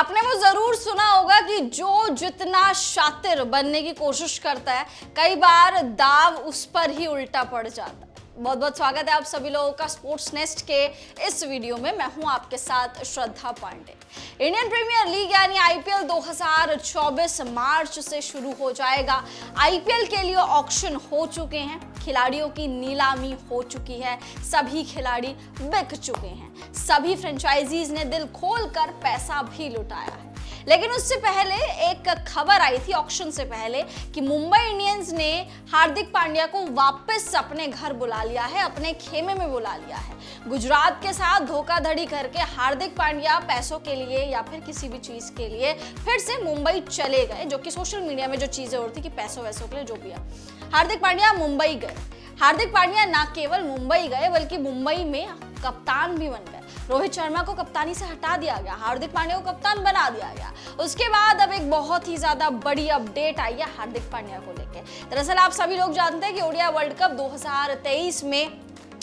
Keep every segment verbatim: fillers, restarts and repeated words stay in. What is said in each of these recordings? आपने वो जरूर सुना होगा कि जो जितना शातिर बनने की कोशिश करता है कई बार दाव उस पर ही उल्टा पड़ जाता है। बहुत बहुत स्वागत है आप सभी लोगों का स्पोर्ट्स नेस्ट के इस वीडियो में। मैं हूं आपके साथ Shraddha Pandey. Indian premiere league यानी आईपीएल दो हज़ार चौबीस मार्च से शुरू हो जाएगा। आईपीएल के लिए ऑक्शन हो चुके हैं, खिलाड़ियों की नीलामी हो चुकी है, सभी खिलाड़ी बिक चुके हैं, सभी फ्रेंचाइजीज ने दिल खोलकर पैसा भी लुटाया है। लेकिन उससे पहले एक खबर आई थी ऑक्शन से पहले कि मुंबई इंडियंस ने हार्दिक पांड्या को वापस अपने घर बुला लिया है, अपने खेमे में बुला लिया है। गुजरात के साथ धोखाधड़ी करके हार्दिक पांड्या पैसों के लिए या फिर किसी भी चीज के लिए फिर से मुंबई चले गए, जो कि सोशल मीडिया में जो चीजें हो रही थी कि पैसों वैसों के लिए जो भी है। हार्दिक पांड्या मुंबई गए, हार्दिक पांड्या न केवल मुंबई गए बल्कि मुंबई में कप्तान भी बन गए। रोहित शर्मा को कप्तानी से हटा दिया गया, हार्दिक पांड्या को कप्तान बना दिया गया। उसके बाद अब एक बहुत ही ज्यादा बड़ी अपडेट आई है हार्दिक पांड्या को लेकर। दरअसल आप सभी लोग जानते हैं कि ओडिया वर्ल्ड कप दो हज़ार तेईस में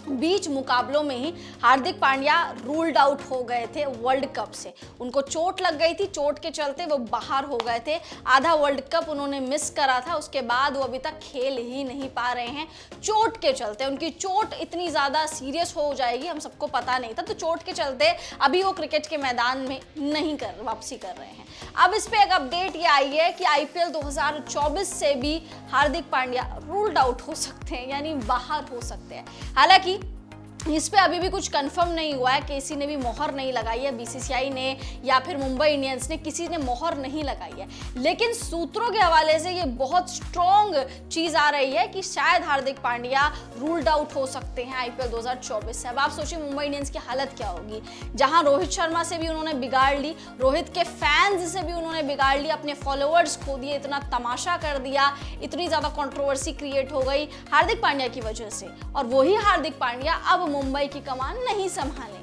बीच मुकाबलों में ही हार्दिक पांड्या रूल्ड आउट हो गए थे वर्ल्ड कप से। उनको चोट लग गई थी, चोट के चलते वो बाहर हो गए थे। आधा वर्ल्ड कप उन्होंने मिस करा था, उसके बाद वो अभी तक खेल ही नहीं पा रहे हैं चोट के चलते। उनकी चोट इतनी ज़्यादा सीरियस हो जाएगी हम सबको पता नहीं था, तो चोट के चलते अभी वो क्रिकेट के मैदान में नहीं कर वापसी कर रहे हैं। अब इस पर एक अपडेट ये आई है कि आई पी एल दो हज़ार चौबीस से भी हार्दिक पांड्या रूल्ड आउट हो सकते हैं, यानी बाहर हो सकते हैं। हालांकि इस पे अभी भी कुछ कंफर्म नहीं हुआ है, किसी ने भी मोहर नहीं लगाई है, बीसीसीआई ने या फिर मुंबई इंडियंस ने, किसी ने मोहर नहीं लगाई है। लेकिन सूत्रों के हवाले से ये बहुत स्ट्रॉन्ग चीज़ आ रही है कि शायद हार्दिक पांड्या रूल्ड आउट हो सकते हैं आईपीएल दो हज़ार चौबीस से। अब आप सोचिए मुंबई इंडियंस की हालत क्या होगी, जहाँ रोहित शर्मा से भी उन्होंने बिगाड़ ली, रोहित के फैंस से भी उन्होंने बिगाड़ ली, अपने फॉलोअर्स खो दिए, इतना तमाशा कर दिया, इतनी ज़्यादा कॉन्ट्रोवर्सी क्रिएट हो गई हार्दिक पांड्या की वजह से। और वही हार्दिक पांड्या अब मुंबई की कमान नहीं संभालेंगे।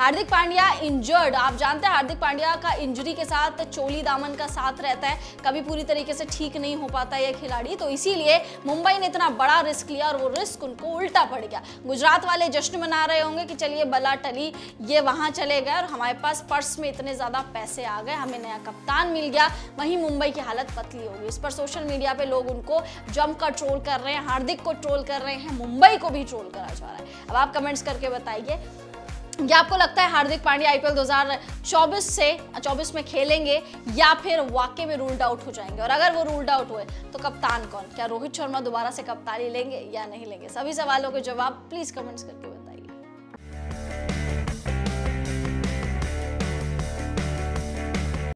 हार्दिक पांड्या इंजर्ड, आप जानते हैं हार्दिक पांड्या का इंजरी के साथ चोली दामन का साथ रहता है, कभी पूरी तरीके से ठीक नहीं हो पाता यह खिलाड़ी। तो इसीलिए मुंबई ने इतना बड़ा रिस्क लिया और वो रिस्क उनको उल्टा पड़ गया। गुजरात वाले जश्न मना रहे होंगे कि चलिए बला टली ये वहां चले गए और हमारे पास पर्स में इतने ज्यादा पैसे आ गए, हमें नया कप्तान मिल गया। वहीं मुंबई की हालत पतली होगी। इस पर सोशल मीडिया पे लोग उनको जमकर ट्रोल कर रहे हैं, हार्दिक को ट्रोल कर रहे हैं, मुंबई को भी ट्रोल करा जा रहा है। अब आप कमेंट्स करके बताइए कि आपको लगता है हार्दिक पांड्या आईपीएल दो हज़ार चौबीस से चौबीस में खेलेंगे या फिर वाकई में रूल्ड आउट हो जाएंगे, और अगर वो रूल्ड आउट हुए तो कप्तान कौन, क्या रोहित शर्मा दोबारा से कप्तानी लेंगे या नहीं लेंगे? सभी सवालों के जवाब प्लीज कमेंट्स करके बताइए।